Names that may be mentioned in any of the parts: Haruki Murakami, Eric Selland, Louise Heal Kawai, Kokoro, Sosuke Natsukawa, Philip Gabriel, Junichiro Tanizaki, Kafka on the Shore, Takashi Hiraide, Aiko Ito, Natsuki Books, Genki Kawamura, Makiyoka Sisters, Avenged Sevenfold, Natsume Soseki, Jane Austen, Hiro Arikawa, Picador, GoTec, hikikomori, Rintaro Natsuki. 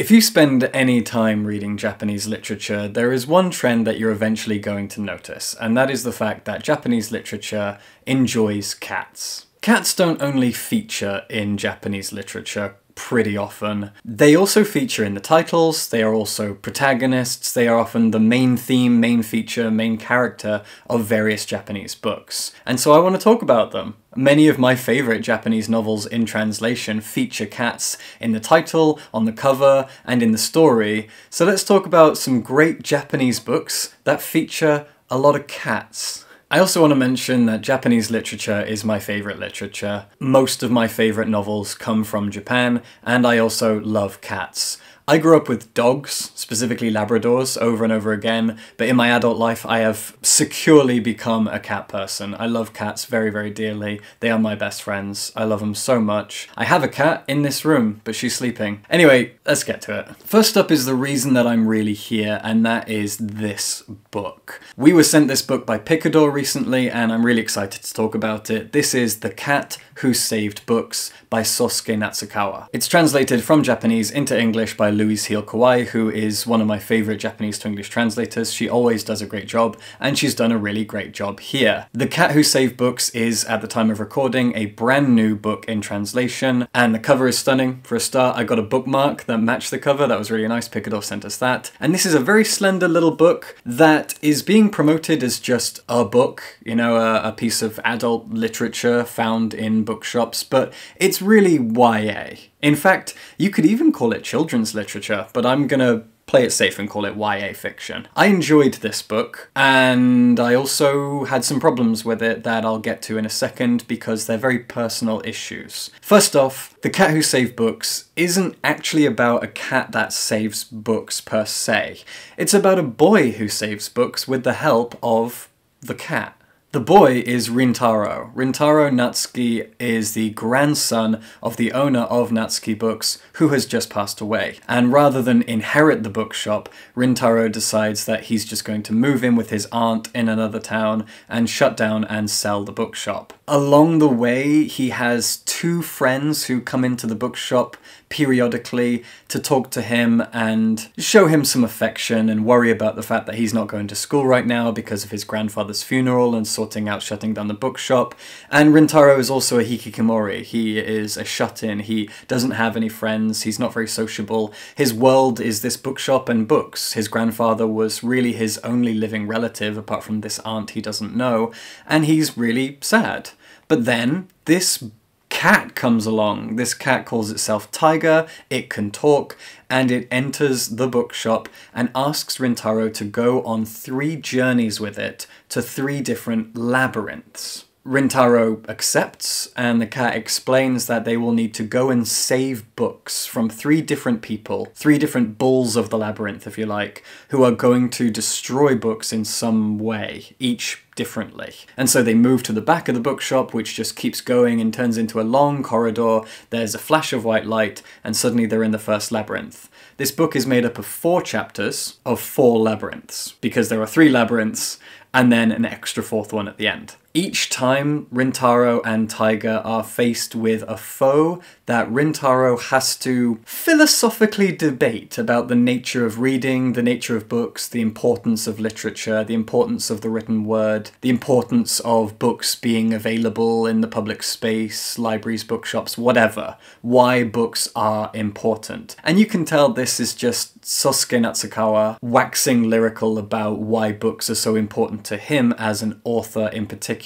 If you spend any time reading Japanese literature, there is one trend that you're eventually going to notice, and that is the fact that Japanese literature enjoys cats. Cats don't only feature in Japanese literature pretty often, they also feature in the titles, they are also protagonists, they are often the main theme, main feature, main character of various Japanese books. And so I want to talk about them. Many of my favourite Japanese novels in translation feature cats in the title, on the cover, and in the story, so let's talk about some great Japanese books that feature a lot of cats. I also want to mention that Japanese literature is my favourite literature. Most of my favourite novels come from Japan, and I also love cats. I grew up with dogs, specifically Labradors, over and over again, but in my adult life I have securely become a cat person. I love cats very, very dearly. They are my best friends. I love them so much. I have a cat in this room, but she's sleeping. Anyway, let's get to it. First up is the reason that I'm really here, and that is this book. We were sent this book by Picador recently, and I'm really excited to talk about it. This is The Cat Who Saved Books by Sosuke Natsukawa. It's translated from Japanese into English by Louise Heal Kawai, who is one of my favourite Japanese to English translators. She always does a great job, and she's done a really great job here. The Cat Who Saved Books is, at the time of recording, a brand new book in translation, and the cover is stunning. For a start, I got a bookmark that matched the cover. That was really nice. Picador sent us that. And this is a very slender little book that is being promoted as just a book, you know, a piece of adult literature found in bookshops, but it's really YA. In fact, you could even call it children's literature, but I'm gonna play it safe and call it YA fiction. I enjoyed this book, and I also had some problems with it that I'll get to in a second because they're very personal issues. First off, The Cat Who Saved Books isn't actually about a cat that saves books per se. It's about a boy who saves books with the help of the cat. The boy is Rintaro. Rintaro Natsuki is the grandson of the owner of Natsuki Books, who has just passed away. And rather than inherit the bookshop, Rintaro decides that he's just going to move in with his aunt in another town and shut down and sell the bookshop. Along the way, he has two friends who come into the bookshop periodically to talk to him and show him some affection and worry about the fact that he's not going to school right now because of his grandfather's funeral and sorting out shutting down the bookshop. And Rintaro is also a hikikomori. He is a shut-in. He doesn't have any friends. He's not very sociable. His world is this bookshop and books. His grandfather was really his only living relative apart from this aunt he doesn't know, and he's really sad. But then this cat comes along. This cat calls itself Tiger, it can talk, and it enters the bookshop and asks Rintaro to go on 3 journeys with it to 3 different labyrinths. Rintaro accepts, and the cat explains that they will need to go and save books from 3 different people, 3 different bulls of the labyrinth, if you like, who are going to destroy books in some way, each differently. And so they move to the back of the bookshop, which just keeps going and turns into a long corridor. There's a flash of white light, and suddenly they're in the first labyrinth. This book is made up of 4 chapters of 4 labyrinths, because there are 3 labyrinths, and then an extra 4th one at the end. Each time, Rintaro and Tiger are faced with a foe that Rintaro has to philosophically debate about the nature of reading, the nature of books, the importance of literature, the importance of the written word, the importance of books being available in the public space, libraries, bookshops, whatever. Why books are important. And you can tell this is just Sosuke Natsukawa waxing lyrical about why books are so important to him as an author in particular.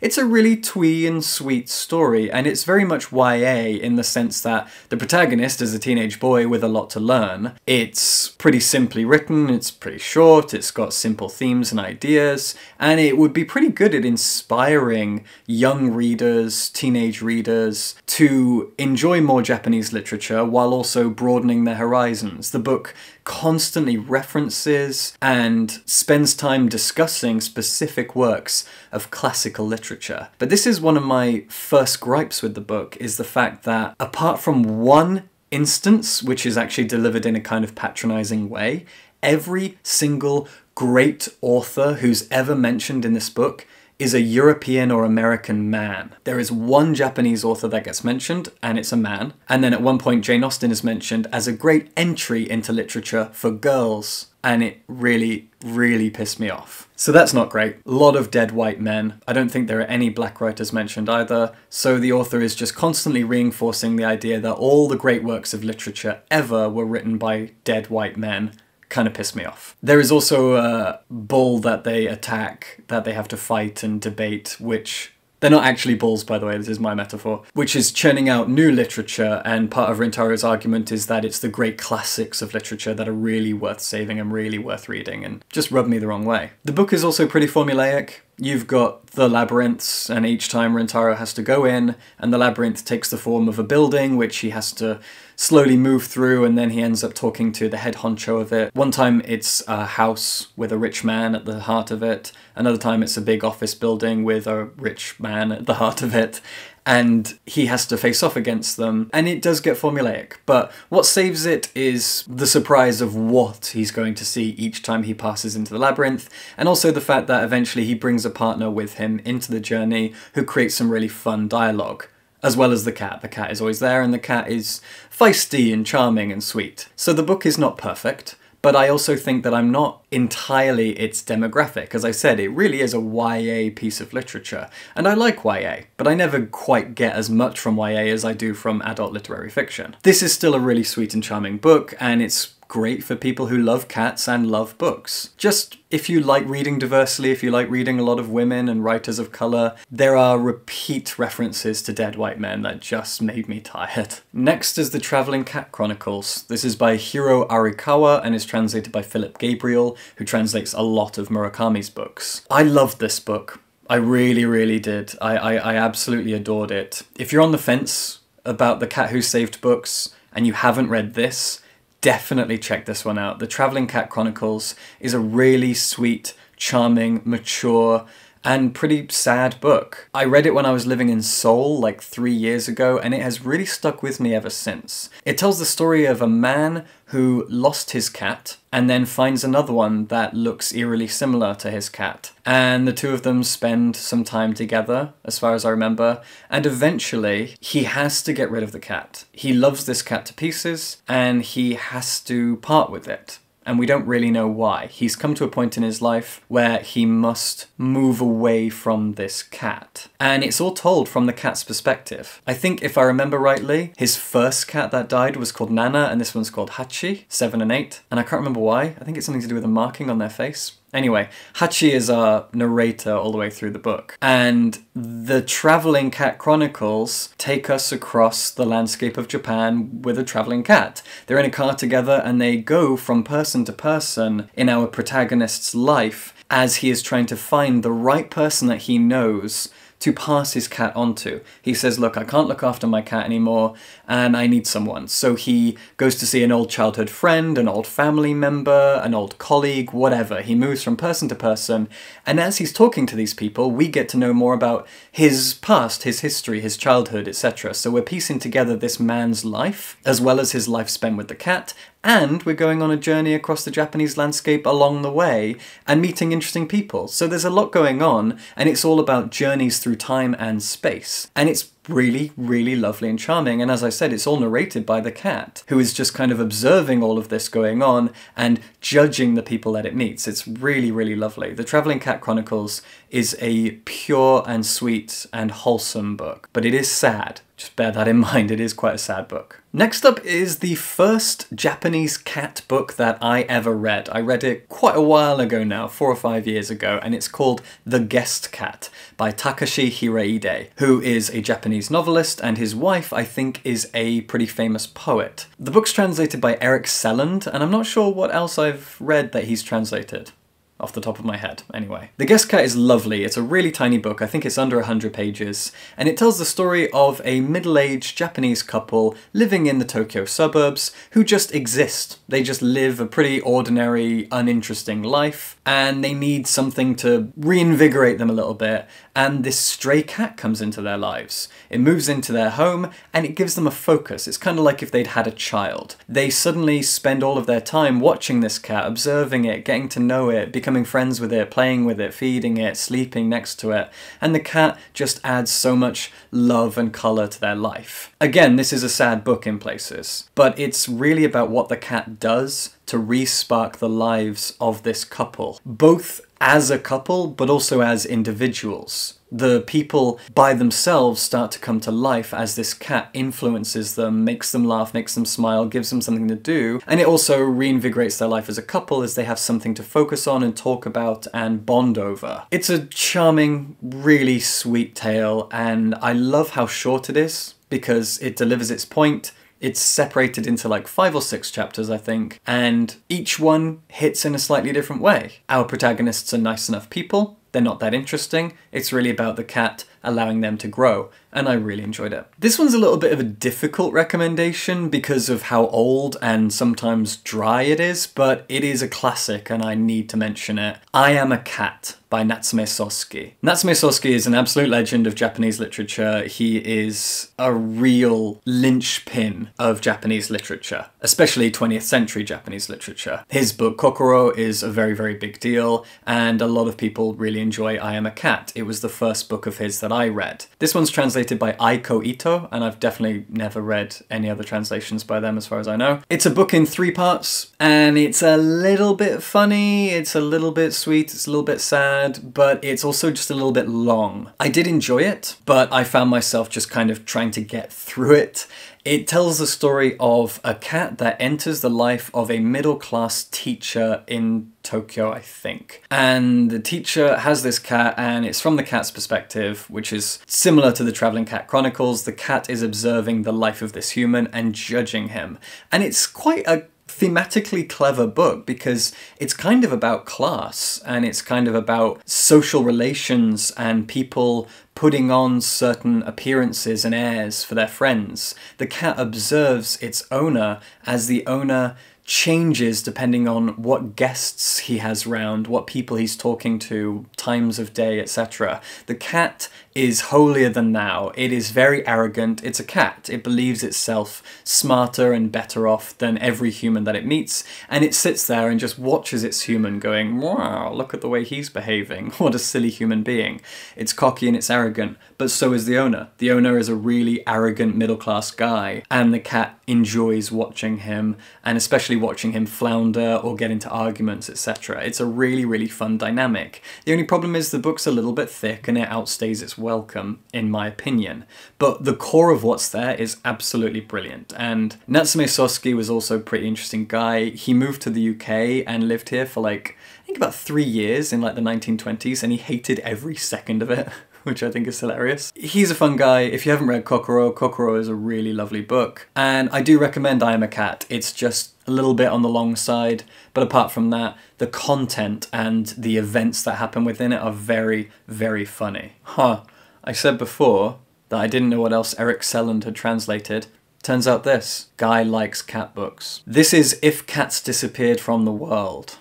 It's a really twee and sweet story, and it's very much YA in the sense that the protagonist is a teenage boy with a lot to learn. It's pretty simply written, it's pretty short, it's got simple themes and ideas, and it would be pretty good at inspiring young readers, teenage readers, to enjoy more Japanese literature while also broadening their horizons. The book constantly references and spends time discussing specific works of classical literature. But this is one of my first gripes with the book, is the fact that apart from one instance, which is actually delivered in a kind of patronizing way, every single great author who's ever mentioned in this book is a European or American man. There is one Japanese author that gets mentioned, and it's a man. And then at one point, Jane Austen is mentioned as a great entry into literature for girls. And it really, really pissed me off. So that's not great. A lot of dead white men. I don't think there are any black writers mentioned either. So the author is just constantly reinforcing the idea that all the great works of literature ever were written by dead white men. Kind of pissed me off. There is also a bull that they attack, that they have to fight and debate, which... they're not actually bulls, by the way, this is my metaphor, which is churning out new literature, and part of Rintaro's argument is that it's the great classics of literature that are really worth saving and really worth reading, and just rubbed me the wrong way. The book is also pretty formulaic. You've got the labyrinths, and each time Rintaro has to go in, and the labyrinth takes the form of a building, which he has to slowly move through, and then he ends up talking to the head honcho of it. One time it's a house with a rich man at the heart of it, another time it's a big office building with a rich man at the heart of it, and he has to face off against them, and it does get formulaic, but what saves it is the surprise of what he's going to see each time he passes into the labyrinth, and also the fact that eventually he brings a partner with him into the journey who creates some really fun dialogue. As well as the cat. The cat is always there, and the cat is feisty and charming and sweet. So the book is not perfect, but I also think that I'm not entirely its demographic. As I said, it really is a YA piece of literature, and I like YA, but I never quite get as much from YA as I do from adult literary fiction. This is still a really sweet and charming book, and it's great for people who love cats and love books. Just if you like reading diversely, if you like reading a lot of women and writers of colour, there are repeat references to dead white men that just made me tired. Next is The Travelling Cat Chronicles. This is by Hiro Arikawa and is translated by Philip Gabriel, who translates a lot of Murakami's books. I loved this book. I really, really did. I absolutely adored it. If you're on the fence about The Cat Who Saved Books and you haven't read this, definitely check this one out. The Travelling Cat Chronicles is a really sweet, charming, mature, and pretty sad book. I read it when I was living in Seoul like 3 years ago, and it has really stuck with me ever since. It tells the story of a man who lost his cat and then finds another one that looks eerily similar to his cat. And the two of them spend some time together, as far as I remember, and eventually he has to get rid of the cat. He loves this cat to pieces, and he has to part with it. And we don't really know why. He's come to a point in his life where he must move away from this cat. And it's all told from the cat's perspective. I think, if I remember rightly, his first cat that died was called Nana, and this one's called Hachi, 7 and 8. And I can't remember why. I think it's something to do with a marking on their face. Anyway, Hachi is our narrator all the way through the book. And the Travelling Cat Chronicles take us across the landscape of Japan with a travelling cat. They're in a car together and they go from person to person in our protagonist's life as he is trying to find the right person that he knows to pass his cat onto. He says, look, I can't look after my cat anymore and I need someone. So he goes to see an old childhood friend, an old family member, an old colleague, whatever. He moves from person to person, and as he's talking to these people, we get to know more about his past, his history, his childhood, etc. So we're piecing together this man's life, as well as his life spent with the cat, and we're going on a journey across the Japanese landscape along the way and meeting interesting people. So there's a lot going on, and it's all about journeys through time and space. And it's really, really lovely and charming. And as I said, it's all narrated by the cat, who is just kind of observing all of this going on and judging the people that it meets. It's really, really lovely. The Travelling Cat Chronicles is a pure and sweet and wholesome book, but it is sad. Just bear that in mind, it is quite a sad book. Next up is the first Japanese cat book that I ever read. I read it quite a while ago now, 4 or 5 years ago, and it's called The Guest Cat by Takashi Hiraide, who is a Japanese novelist, and his wife, I think, is a pretty famous poet. The book's translated by Eric Selland, and I'm not sure what else I've read that he's translated. Off the top of my head, anyway. The Guest Cat is lovely. It's a really tiny book. I think it's under 100 pages. And it tells the story of a middle-aged Japanese couple living in the Tokyo suburbs who just exist. They just live a pretty ordinary, uninteresting life, and they need something to reinvigorate them a little bit. And this stray cat comes into their lives. It moves into their home, and it gives them a focus. It's kind of like if they'd had a child. They suddenly spend all of their time watching this cat, observing it, getting to know it, becoming friends with it, playing with it, feeding it, sleeping next to it, and the cat just adds so much love and colour to their life. Again, this is a sad book in places, but it's really about what the cat does to re-spark the lives of this couple, both as a couple, but also as individuals. The people by themselves start to come to life as this cat influences them, makes them laugh, makes them smile, gives them something to do, and it also reinvigorates their life as a couple as they have something to focus on and talk about and bond over. It's a charming, really sweet tale, and I love how short it is because it delivers its point. It's separated into like 5 or 6 chapters, I think, and each one hits in a slightly different way. Our protagonists are nice enough people. They're not that interesting. It's really about the cat allowing them to grow, and I really enjoyed it. This one's a little bit of a difficult recommendation because of how old and sometimes dry it is, but it is a classic and I need to mention it. I Am a Cat by Natsume Soseki. Natsume Soseki is an absolute legend of Japanese literature. He is a real linchpin of Japanese literature, especially 20th century Japanese literature. His book Kokoro is a very, very big deal, and a lot of people really enjoy I Am a Cat. It was the first book of his that I read. This one's translated by Aiko Ito, and I've definitely never read any other translations by them as far as I know. It's a book in 3 parts, and it's a little bit funny, it's a little bit sweet, it's a little bit sad, but it's also just a little bit long. I did enjoy it, but I found myself just kind of trying to get through it. It tells the story of a cat that enters the life of a middle-class teacher in Tokyo, I think. And the teacher has this cat, and it's from the cat's perspective, which is similar to the Traveling Cat Chronicles. The cat is observing the life of this human and judging him. And it's quite a thematically clever book because it's kind of about class, and it's kind of about social relations and people putting on certain appearances and airs for their friends. The cat observes its owner as the owner changes depending on what guests he has round, what people he's talking to, times of day, etc. The cat is holier than thou. It is very arrogant. It's a cat. It believes itself smarter and better off than every human that it meets, and it sits there and just watches its human going, wow, look at the way he's behaving. What a silly human being. It's cocky and it's arrogant, but so is the owner. The owner is a really arrogant middle-class guy, and the cat enjoys watching him, and especially watching him flounder or get into arguments, etc. It's a really, really fun dynamic. The only problem is the book's a little bit thick and it outstays its welcome, in my opinion. But the core of what's there is absolutely brilliant. And Natsume Soseki was also a pretty interesting guy. He moved to the UK and lived here for like, I think about 3 years in like the 1920s, and he hated every second of it, which I think is hilarious. He's a fun guy. If you haven't read Kokoro, Kokoro is a really lovely book. And I do recommend I Am a Cat. It's just a little bit on the long side, but apart from that, the content and the events that happen within it are very, very funny. I said before that I didn't know what else Eric Selland had translated. Turns out this guy likes cat books. This is If Cats Disappeared from the World.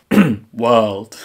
World.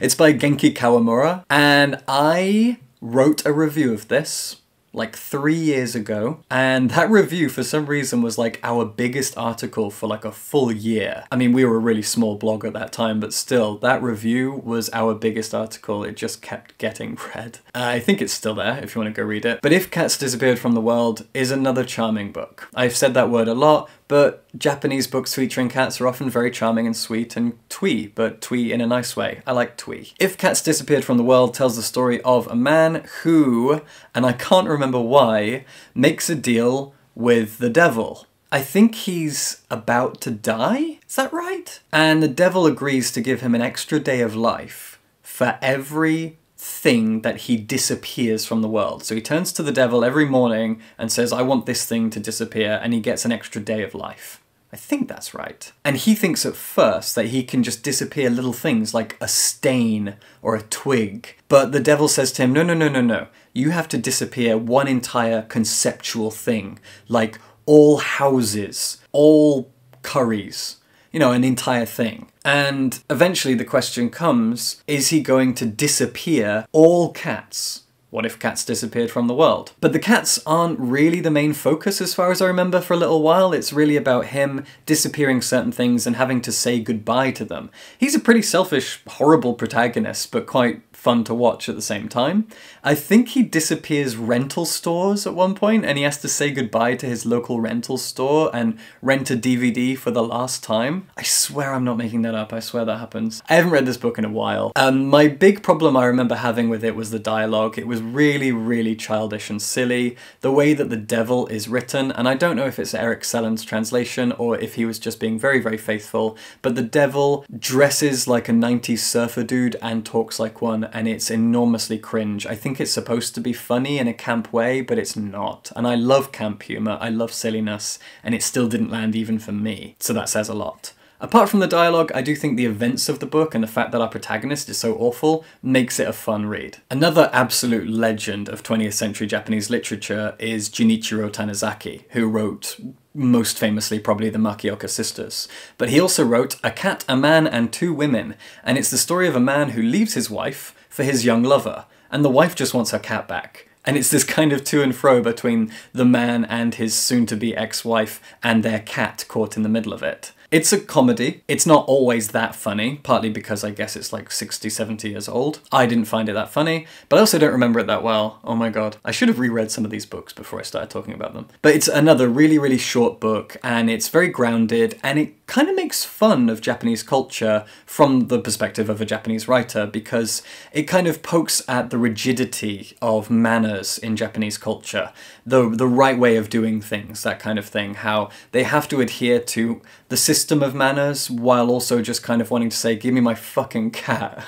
It's by Genki Kawamura, and I wrote a review of this like 3 years ago, and that review for some reason was like our biggest article for like a full year. I mean, we were a really small blog at that time, but still, that review was our biggest article. It just kept getting read. I think it's still there if you want to go read it. But If Cats Disappeared from the World is another charming book. I've said that word a lot, but Japanese books featuring cats are often very charming and sweet and twee, but twee in a nice way. I like twee. If Cats Disappeared from the World tells the story of a man who, and I can't remember why, makes a deal with the devil. I think he's about to die? Is that right? And the devil agrees to give him an extra day of life for every thing that he disappears from the world. So he turns to the devil every morning and says, I want this thing to disappear, and he gets an extra day of life. I think that's right. And he thinks at first that he can just disappear little things like a stain or a twig. But the devil says to him, no, no, no, no, no. You have to disappear one entire conceptual thing, like all houses, all curries, you know, an entire thing. And eventually the question comes, is he going to disappear all cats? What if cats disappeared from the world? But the cats aren't really the main focus as far as I remember for a little while. It's really about him disappearing certain things and having to say goodbye to them. He's a pretty selfish, horrible protagonist, but quite fun to watch at the same time. I think he disappears rental stores at one point and he has to say goodbye to his local rental store and rent a DVD for the last time. I swear I'm not making that up, I swear that happens. I haven't read this book in a while. My big problem I remember having with it was the dialogue. It was really, really childish and silly. The way that the devil is written, and I don't know if it's Eric Selland's translation or if he was just being very, very faithful, but the devil dresses like a 90s surfer dude and talks like one, and it's enormously cringe. I think it's supposed to be funny in a camp way, but it's not. And I love camp humor, I love silliness, and it still didn't land even for me. So that says a lot. Apart from the dialogue, I do think the events of the book and the fact that our protagonist is so awful makes it a fun read. Another absolute legend of 20th century Japanese literature is Junichiro Tanizaki, who wrote, most famously, probably the Makiyoka Sisters. But he also wrote A Cat, a Man, and Two Women, and it's the story of a man who leaves his wife for his young lover, and the wife just wants her cat back. And it's this kind of to and fro between the man and his soon-to-be ex-wife and their cat caught in the middle of it. It's a comedy. It's not always that funny, partly because I guess it's like 60, 70 years old. I didn't find it that funny, but I also don't remember it that well. Oh my god. I should have reread some of these books before I started talking about them. But it's another really, really short book, and it's very grounded, and it kind of makes fun of Japanese culture from the perspective of a Japanese writer, because it kind of pokes at the rigidity of manners in Japanese culture. The right way of doing things, that kind of thing, how they have to adhere to the system of manners while also just kind of wanting to say, give me my fucking cat.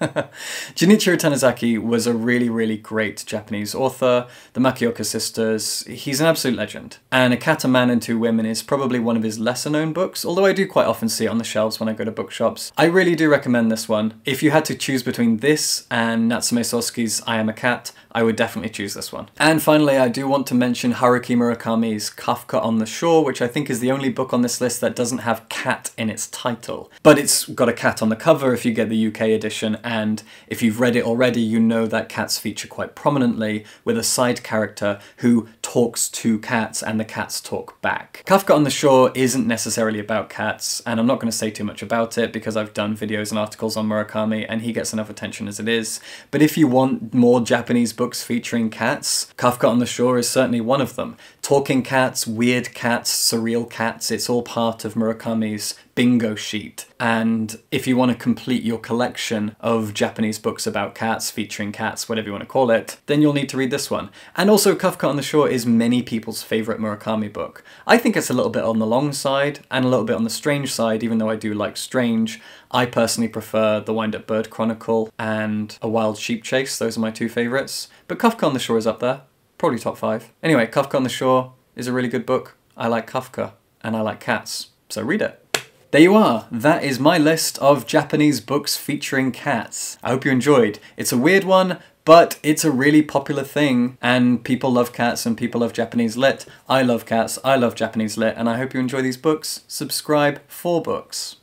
Junichiro Tanizaki was a really, really great Japanese author. The Makiyoka Sisters, he's an absolute legend. And A Cat, a Man and Two Women is probably one of his lesser known books, although I do quite often see it on the shelves when I go to bookshops. I really do recommend this one. If you had to choose between this and Natsume Soseki's I Am a Cat, I would definitely choose this one. And finally, I do want to mention Haruki Murakami's Kafka on the Shore, which I think is the only book on this list that doesn't have cat in its title. But it's got a cat on the cover if you get the UK edition, and if you've read it already, you know that cats feature quite prominently with a side character who talks to cats and the cats talk back. Kafka on the Shore isn't necessarily about cats, and I'm not going to say too much about it because I've done videos and articles on Murakami and he gets enough attention as it is, but if you want more Japanese books featuring cats, Kafka on the Shore is certainly one of them. Talking cats, weird cats, surreal cats, it's all part of Murakami's bingo sheet. And if you want to complete your collection of Japanese books about cats, featuring cats, whatever you want to call it, then you'll need to read this one. And also Kafka on the Shore is many people's favourite Murakami book. I think it's a little bit on the long side and a little bit on the strange side, even though I do like strange. I personally prefer The Wind-Up Bird Chronicle and A Wild Sheep Chase, those are my two favourites. But Kafka on the Shore is up there, probably top 5. Anyway, Kafka on the Shore is a really good book. I like Kafka, and I like cats, so read it. There you are, that is my list of Japanese books featuring cats. I hope you enjoyed. It's a weird one, but it's a really popular thing, and people love cats and people love Japanese lit. I love cats, I love Japanese lit, and I hope you enjoy these books. Subscribe for books.